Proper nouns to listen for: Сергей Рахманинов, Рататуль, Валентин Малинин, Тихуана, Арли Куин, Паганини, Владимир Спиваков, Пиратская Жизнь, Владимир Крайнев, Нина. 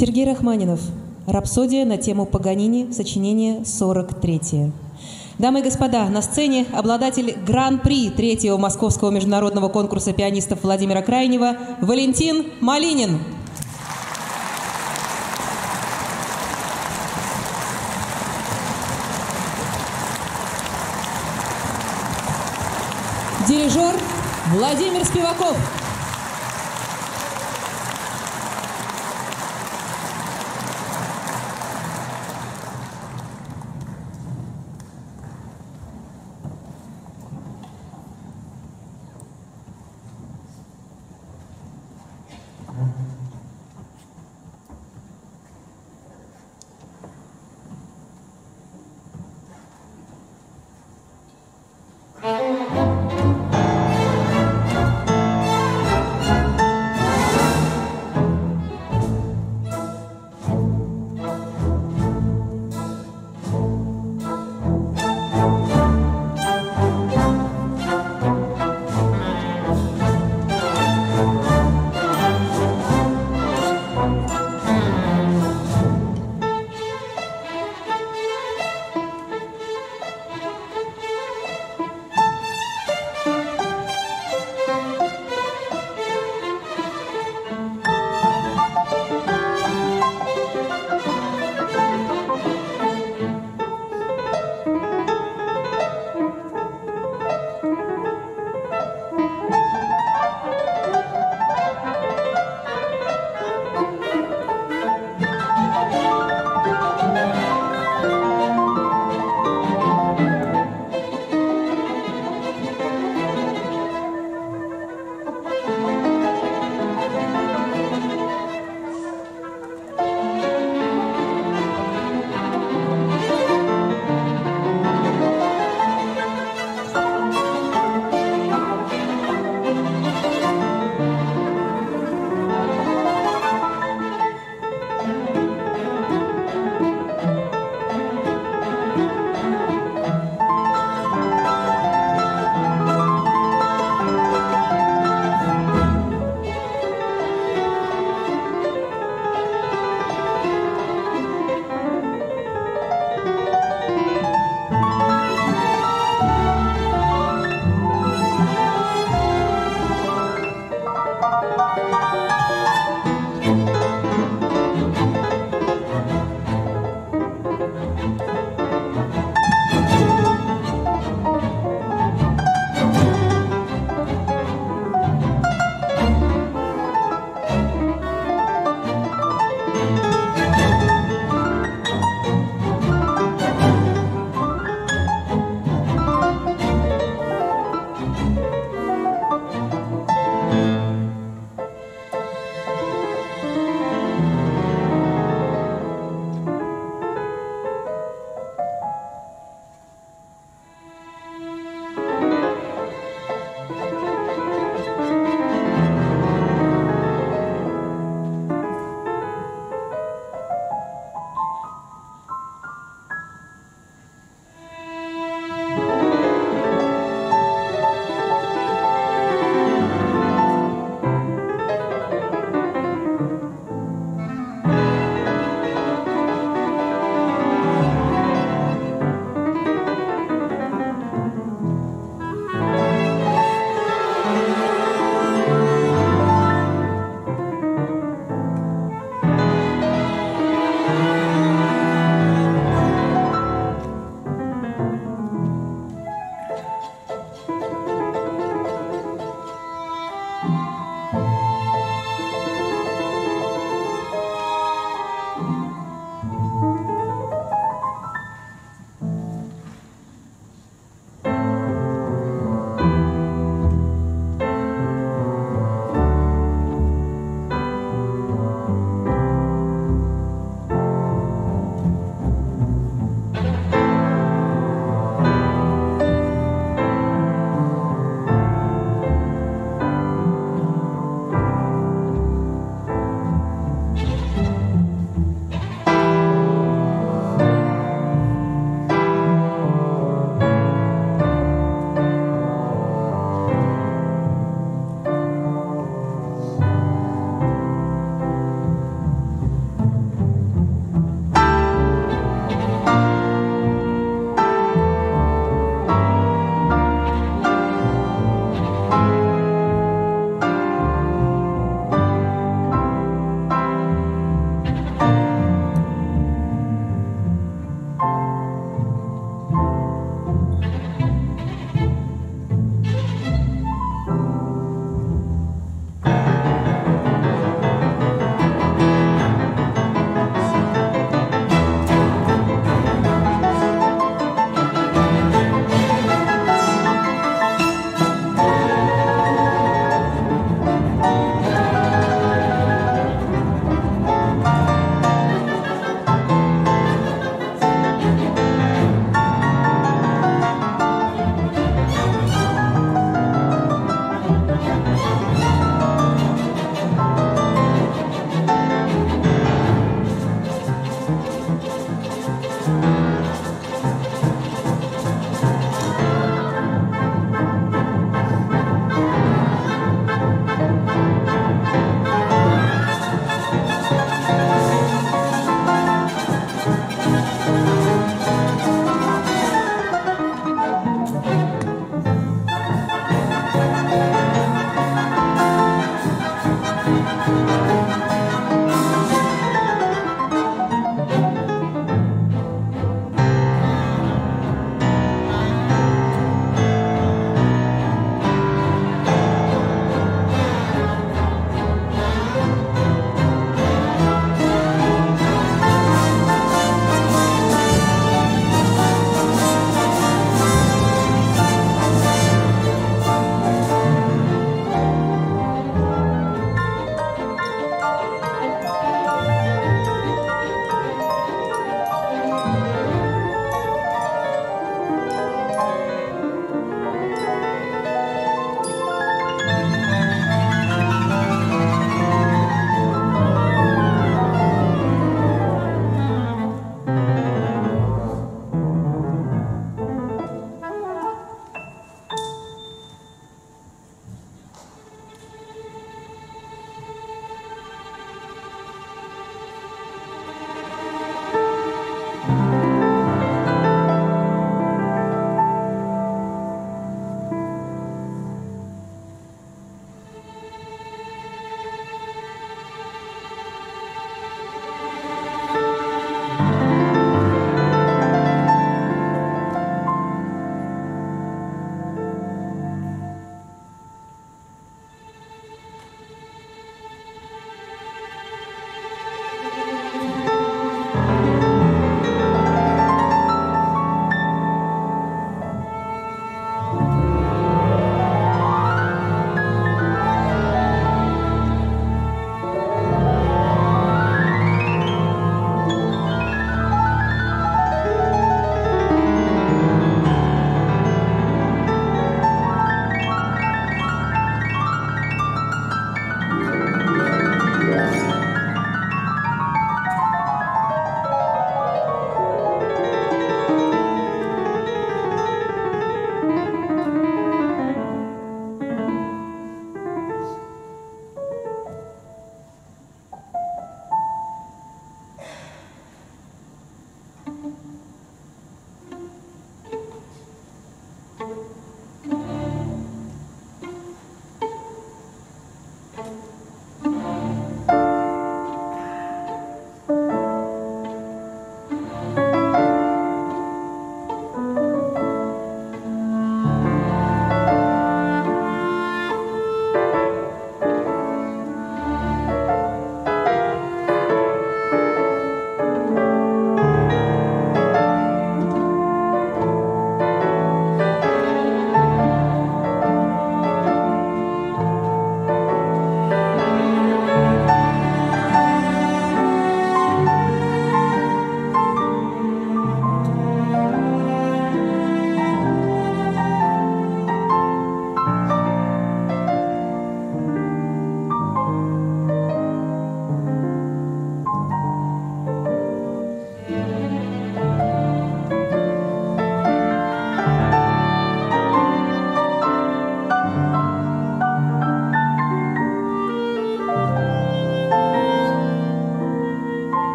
Сергей Рахманинов. Рапсодия на тему Паганини. Сочинение 43. Дамы и господа, на сцене обладатель Гран-при 3-го Московского международного конкурса пианистов Владимира Крайнева Валентин Малинин. Дирижер Владимир Спиваков.